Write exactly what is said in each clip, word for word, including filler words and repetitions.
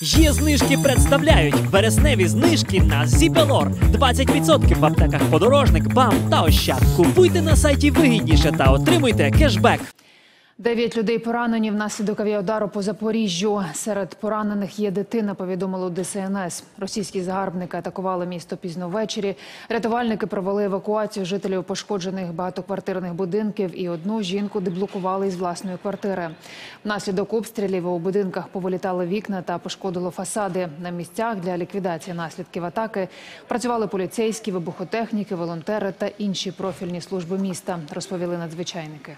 Є знижки представляють вересневі знижки на Зіпелор. двадцять відсотків в аптеках «Подорожник», «Бам» та «Ощад». Купуйте на сайті вигідніше та отримуйте кешбек. Дев'ять людей поранені внаслідок авіаудару по Запоріжжю. Серед поранених є дитина, повідомило Д С Н С. Російські загарбники атакували місто пізно ввечері. Рятувальники провели евакуацію жителів пошкоджених багатоквартирних будинків і одну жінку деблокували із власної квартири. Внаслідок обстрілів у будинках повилітали вікна та пошкодило фасади. На місцях для ліквідації наслідків атаки працювали поліцейські, вибухотехніки, волонтери та інші профільні служби міста, розповіли надзвичайники.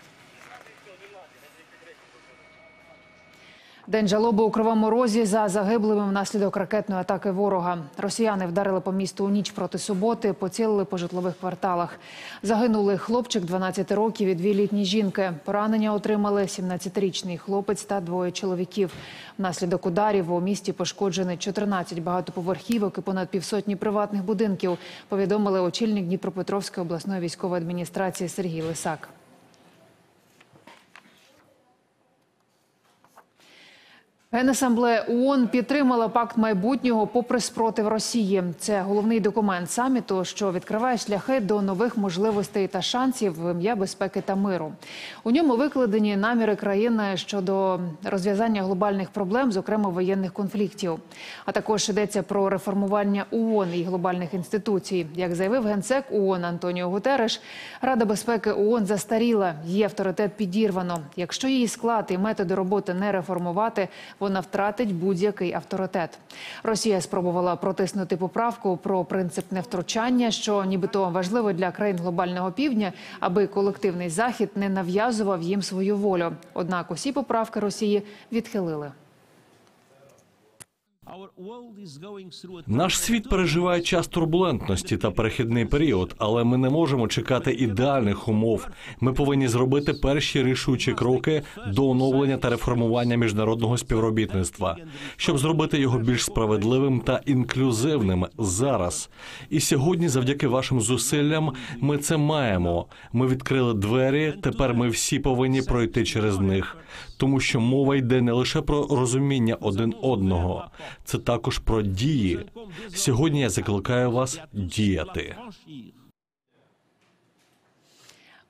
День жалоби у Кривому Розі за загиблими внаслідок ракетної атаки ворога. Росіяни вдарили по місту у ніч проти суботи, поцілили по житлових кварталах. Загинули хлопчик дванадцяти років і дві літні жінки. Поранення отримали сімнадцятирічний хлопець та двоє чоловіків. Внаслідок ударів у місті пошкоджені чотирнадцять багатоповерхівок і понад півсотні приватних будинків, повідомили очільник Дніпропетровської обласної військової адміністрації Сергій Лисак. Генасамблея ООН підтримала Пакт майбутнього попри спротив Росії. Це головний документ саміту, що відкриває шляхи до нових можливостей та шансів в ім'я безпеки та миру. У ньому викладені наміри країни щодо розв'язання глобальних проблем, зокрема воєнних конфліктів. А також йдеться про реформування ООН і глобальних інституцій. Як заявив генсек ООН Антоніо Гутереш, Рада безпеки ООН застаріла, її авторитет підірвано. Якщо її склад і методи роботи не реформувати – вона втратить будь-який авторитет. Росія спробувала протиснути поправку про принцип невтручання, що нібито важливо для країн глобального півдня, аби колективний Захід не нав'язував їм свою волю. Однак усі поправки Росії відхилили. Наш світ переживає час турбулентності та перехідний період, але ми не можемо чекати ідеальних умов. Ми повинні зробити перші рішучі кроки до оновлення та реформування міжнародного співробітництва, щоб зробити його більш справедливим та інклюзивним зараз. І сьогодні завдяки вашим зусиллям ми це маємо. Ми відкрили двері, тепер ми всі повинні пройти через них. Тому що мова йде не лише про розуміння один одного, це також про дії. Сьогодні я закликаю вас діяти.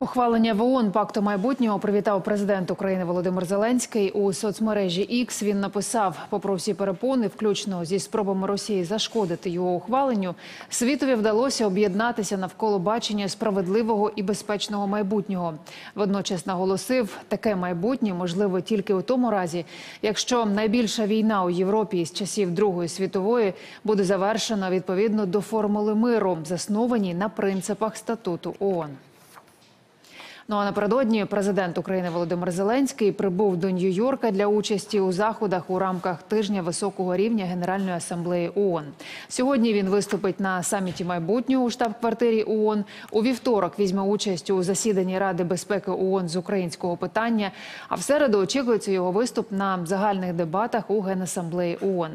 Ухвалення в ООН Пакту майбутнього привітав президент України Володимир Зеленський. У соцмережі Ікс він написав: попри всі перепони, включно зі спробами Росії зашкодити його ухваленню, світові вдалося об'єднатися навколо бачення справедливого і безпечного майбутнього. Водночас наголосив, таке майбутнє можливо тільки у тому разі, якщо найбільша війна у Європі з часів Другої світової буде завершена відповідно до формули миру, заснованій на принципах статуту ООН. Ну а напередодні президент України Володимир Зеленський прибув до Нью-Йорка для участі у заходах у рамках тижня високого рівня Генеральної асамблеї ООН. Сьогодні він виступить на саміті майбутнього у штаб-квартирі ООН. У вівторок візьме участь у засіданні Ради безпеки ООН з українського питання. А в середу очікується його виступ на загальних дебатах у Генасамблеї ООН.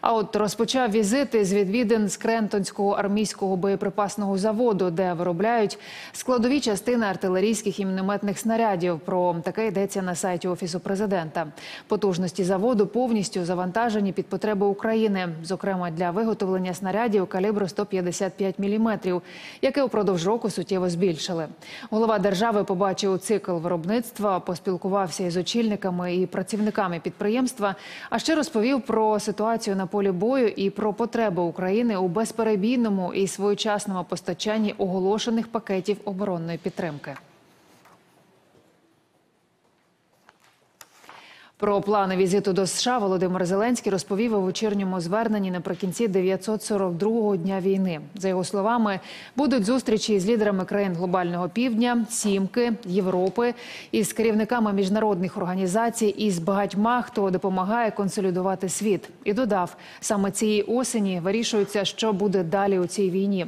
А от розпочав візити з відвідин Скрентонського армійського боєприпасного заводу, де виробляють складові частини артилерійських і мінометних снарядів. Про таке йдеться на сайті Офісу президента. Потужності заводу повністю завантажені під потреби України, зокрема для виготовлення снарядів калібру сто п'ятдесят п'ять міліметрів, яке упродовж року суттєво збільшили. Голова держави побачив цикл виробництва, поспілкувався із очільниками і працівниками підприємства, а ще розповів про ситуацію на полі бою і про потреби України у безперебійному і своєчасному постачанні оголошених пакетів оборонної підтримки. Про плани візиту до США Володимир Зеленський розповів у вечірньому зверненні наприкінці дев'ятсот сорок другого дня війни. За його словами, будуть зустрічі з лідерами країн глобального півдня, Сімки, Європи, із керівниками міжнародних організацій і з багатьма, хто допомагає консолідувати світ. І додав, саме цієї осені вирішується, що буде далі у цій війні.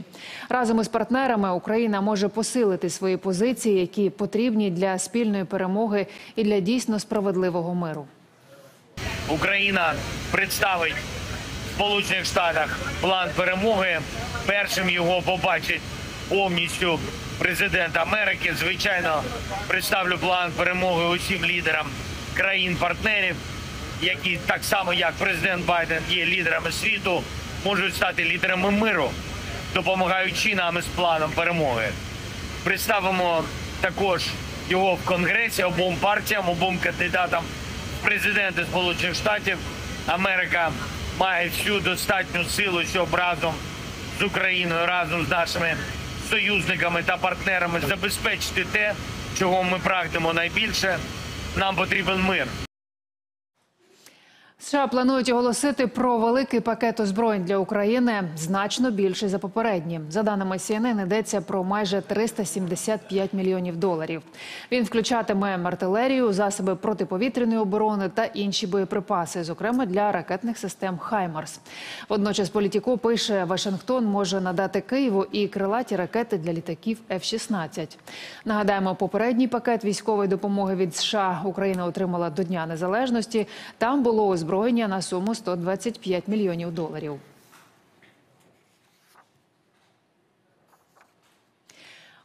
Разом із партнерами Україна може посилити свої позиції, які потрібні для спільної перемоги і для дійсно справедливого миру. Україна представить в Сполучених Штатах план перемоги. Першим його побачить повністю президент Америки. Звичайно, представлю план перемоги усім лідерам країн-партнерів. які так само, як президент Байден, є лідерами світу, можуть стати лідерами миру, допомагаючи нам із планом перемоги. Представимо також його в Конгресі обом партіям, обом кандидатам в президенти Сполучених Штатів. Америка має всю достатню силу, щоб разом з Україною, разом з нашими союзниками та партнерами забезпечити те, чого ми прагнемо найбільше. Нам потрібен мир. США планують оголосити про великий пакет озброєнь для України, значно більший за попередні. За даними Сі Ен Ен, йдеться про майже триста сімдесят п'ять мільйонів доларів. Він включатиме артилерію, засоби протиповітряної оборони та інші боєприпаси, зокрема для ракетних систем «Хаймарс». Водночас Politico пише, Вашингтон може надати Києву і крилаті ракети для літаків Еф шістнадцять. Нагадаємо, попередній пакет військової допомоги від США Україна отримала до Дня Незалежності. Там було озброєння. Зброєння на суму сто двадцять п'ять мільйонів доларів.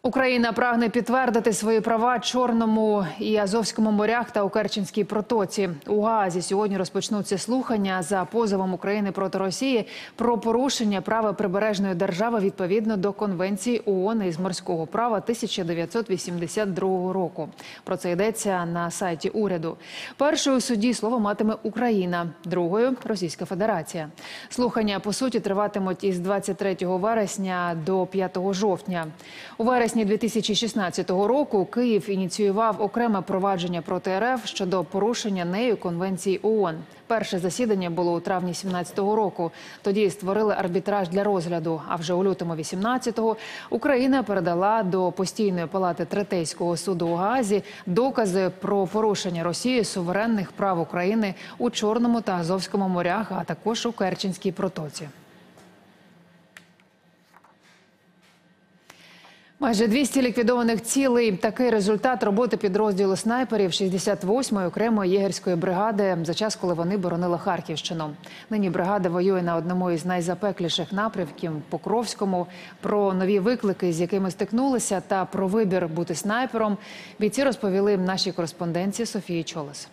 Україна прагне підтвердити свої права Чорному і Азовському морях та у Керченській протоці. У Гаазі сьогодні розпочнуться слухання за позовом України проти Росії про порушення права прибережної держави відповідно до Конвенції О О Н із морського права тисяча дев'ятсот вісімдесят другого року. Про це йдеться на сайті уряду. Першою у суді слово матиме Україна, другою – Російська Федерація. Слухання, по суті, триватимуть із двадцять третього вересня до п'ятого жовтня. У вересні У вересні дві тисячі шістнадцятого року Київ ініціював окреме провадження проти Ер Еф щодо порушення нею Конвенції О О Н. Перше засідання було у травні дві тисячі сімнадцятого року. Тоді створили арбітраж для розгляду, а вже у лютому дві тисячі вісімнадцятого Україна передала до Постійної палати Третейського суду у Гаазі докази про порушення Росії суверенних прав України у Чорному та Азовському морях, а також у Керченській протоці. Майже двісті ліквідованих цілей – такий результат роботи підрозділу снайперів шістдесят восьмої окремої єгерської бригади за час, коли вони боронили Харківщину. Нині бригада воює на одному із найзапекліших напрямків – Покровському. Про нові виклики, з якими стикнулися, та про вибір бути снайпером бійці розповіли нашій кореспондентці Софії Чолес.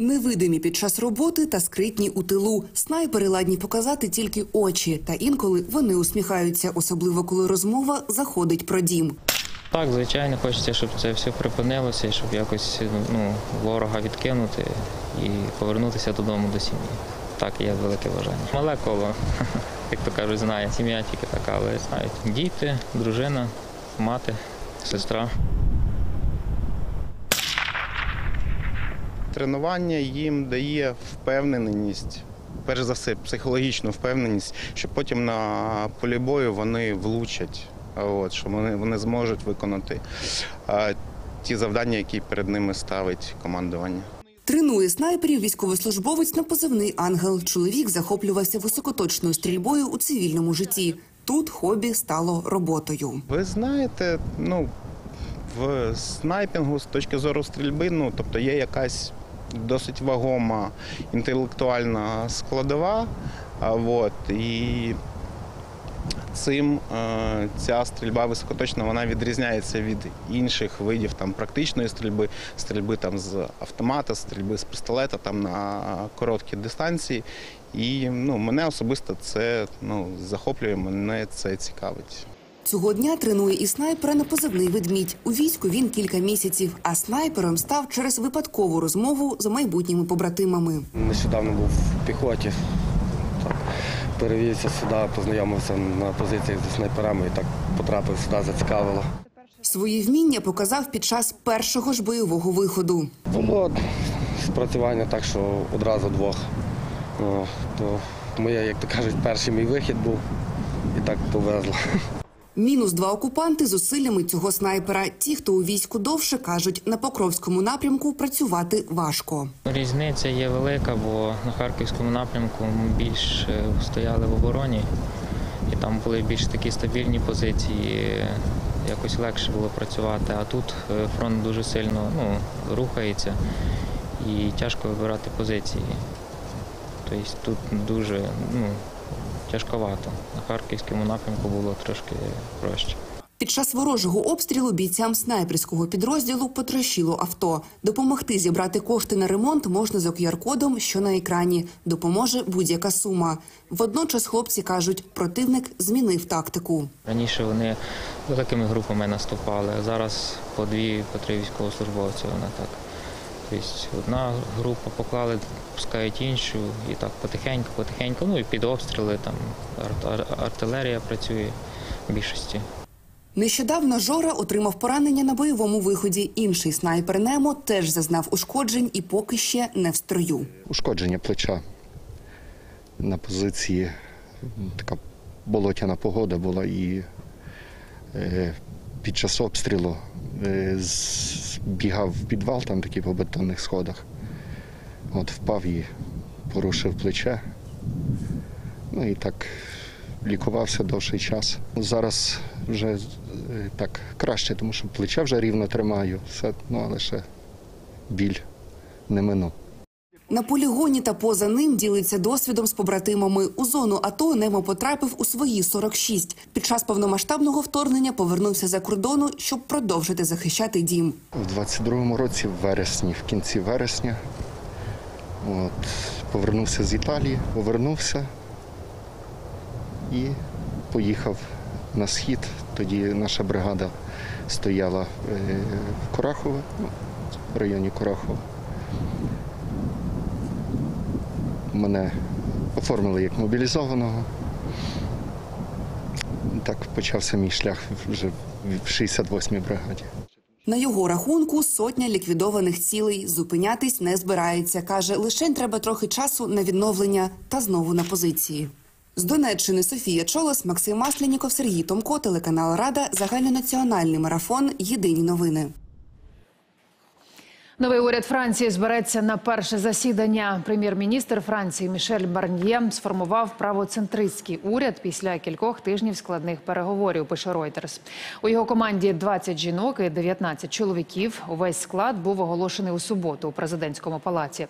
Невидимі під час роботи та скритні у тилу. Снайпери ладні показати тільки очі. Та інколи вони усміхаються, особливо коли розмова заходить про дім. Так, звичайно, хочеться, щоб це все припинилося, щоб якось ну, ворога відкинути і повернутися додому до сім'ї. Так, є велике бажання. Мале коло, як то кажуть, знає. Сім'я тільки така, але знають. Діти, дружина, мати, сестра. Тренування їм дає впевненість, перш за все, психологічну впевненість, що потім на полі бою вони влучать, от, що вони, вони зможуть виконати а, ті завдання, які перед ними ставить командування. Тренує снайперів військовослужбовець на позивний «Ангел». Чоловік захоплювався високоточною стрільбою у цивільному житті. Тут хобі стало роботою. Ви знаєте, ну, в снайпінгу з точки зору стрільби, ну, тобто є якась досить вагома інтелектуальна складова, от, і цим ця стрільба високоточна, вона відрізняється від інших видів там, практичної стрільби, стрільби там, з автомата, стрільби з пістолета там, на короткі дистанції. І ну, мене особисто це ну, захоплює, мене це цікавить. Цього дня тренує і снайпера на позивний «Ведмідь». У війську він кілька місяців, а снайпером став через випадкову розмову з майбутніми побратимами. Нещодавно був в піхоті, так, перевівся сюди, познайомився на позиціях зі снайперами і так потрапив сюди, зацікавило. Свої вміння показав під час першого ж бойового виходу. Було спрацювання так, що одразу двох. Ну, то моє, як то кажуть, перший мій вихід був і так повезло. Мінус два окупанти з усиллями цього снайпера. Ті, хто у війську довше, кажуть, на Покровському напрямку працювати важко. Різниця є велика, бо на Харківському напрямку ми більш стояли в обороні. І там були більш такі стабільні позиції, якось легше було працювати. А тут фронт дуже сильно ну, рухається і тяжко вибирати позиції. Тобто тут дуже... Ну, тяжковато. На Харківському напрямку було трошки проще. Під час ворожого обстрілу бійцям снайперського підрозділу потрощило авто. Допомогти зібрати кошти на ремонт можна за ку ар-кодом, що на екрані. Допоможе будь-яка сума. Водночас хлопці кажуть, противник змінив тактику. Раніше вони великими групами наступали, а зараз по дві, по три військовослужбовці вона так. Тобто одна група поклали, пускають іншу і так потихеньку, потихеньку, ну і під обстріли, там арт- артилерія працює в більшості. Нещодавно Жора отримав поранення на бойовому виході. Інший снайпер Немо теж зазнав ушкоджень і поки ще не в строю. Ушкодження плеча на позиції, така болотяна погода була і е, під час обстрілу е, бігав в підвал, там такі по бетонних сходах. От впав і порушив плече, ну і так лікувався довший час. Зараз вже так краще, тому що плече вже рівно тримаю, все, ну, але ще біль не минув. На полігоні та поза ним ділиться досвідом з побратимами. У зону АТО Немо потрапив у свої сорок шість. Під час повномасштабного вторгнення повернувся за кордону, щоб продовжити захищати дім. У двадцять другому році, в вересні, в кінці вересня, от, повернувся з Італії, повернувся і поїхав на схід. Тоді наша бригада стояла в Корахове, в районі Корахова. Мене оформили як мобілізованого. Так почався мій шлях вже в шістдесят восьмій бригаді. На його рахунку сотня ліквідованих цілей. Зупинятись не збирається. Каже, лишень треба трохи часу на відновлення та знову на позиції. З Донеччини Софія Чолес, Максим Масляніков, Сергій Томко, телеканал «Рада», загальнонаціональний марафон «Єдині новини». Новий уряд Франції збереться на перше засідання. Прем'єр-міністр Франції Мішель Барньє сформував правоцентристський уряд після кількох тижнів складних переговорів, пише Ройтерс. У його команді двадцять жінок і дев'ятнадцять чоловіків. Увесь склад був оголошений у суботу у президентському палаці.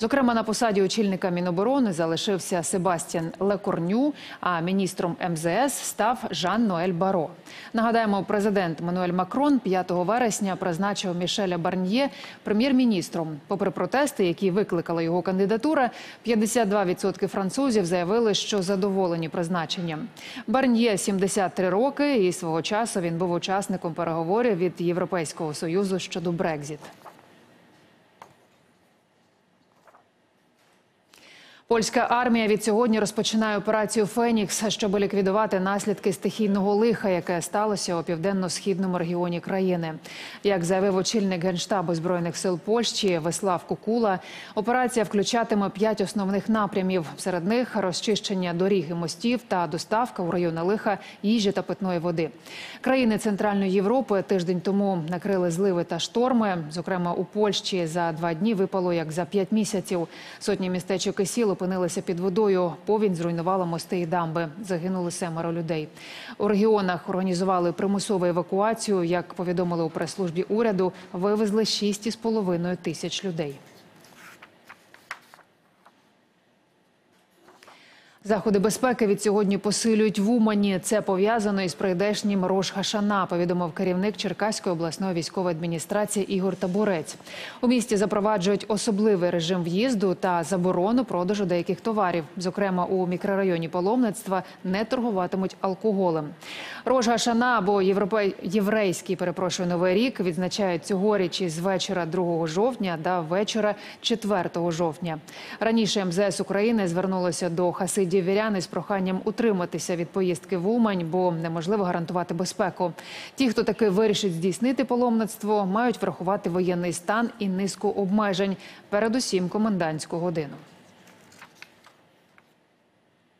Зокрема, на посаді очільника Міноборони залишився Себастіан Лекорню, а міністром ем зе ес став Жан-Ноель Баро. Нагадаємо, президент Емманюель Макрон п'ятого вересня призначив Мішеля Барньє прем'єр-міністром. Попри протести, які викликала його кандидатура, п'ятдесят два відсотки французів заявили, що задоволені призначенням. Барньє – сімдесят три роки, і свого часу він був учасником переговорів від Європейського Союзу щодо Брекзіт. Польська армія від сьогодні розпочинає операцію «Фенікс», щоб ліквідувати наслідки стихійного лиха, яке сталося у південно-східному регіоні країни. Як заявив очільник Генштабу Збройних сил Польщі Веслав Кукула, операція включатиме п'ять основних напрямів. Серед них розчищення доріг і мостів та доставка у райони лиха їжі та питної води. Країни Центральної Європи тиждень тому накрили зливи та шторми. Зокрема, у Польщі за два дні випало, як за п'ять місяців. Сотні містечок і сіл опинилися під водою, повінь зруйнувала мости і дамби. Загинули семеро людей. У регіонах організували примусову евакуацію. Як повідомили у прес-службі уряду, вивезли шість з половиною тисяч людей. Заходи безпеки від сьогодні посилюють в Умані. Це пов'язано із прийдешнім Рош Гашана, повідомив керівник Черкаської обласної військової адміністрації Ігор Табурець. У місті запроваджують особливий режим в'їзду та заборону продажу деяких товарів. Зокрема, у мікрорайоні паломництва не торгуватимуть алкоголем. Рош Гашана або європей... єврейський, перепрошую, Новий рік відзначають цьогоріч із вечора другого жовтня до вечора четвертого жовтня. Раніше ем зе ес України звернулося до хасидів віряни з проханням утриматися від поїздки в Умань, бо неможливо гарантувати безпеку. Ті, хто таки вирішить здійснити паломництво, мають врахувати воєнний стан і низку обмежень, передусім комендантську годину.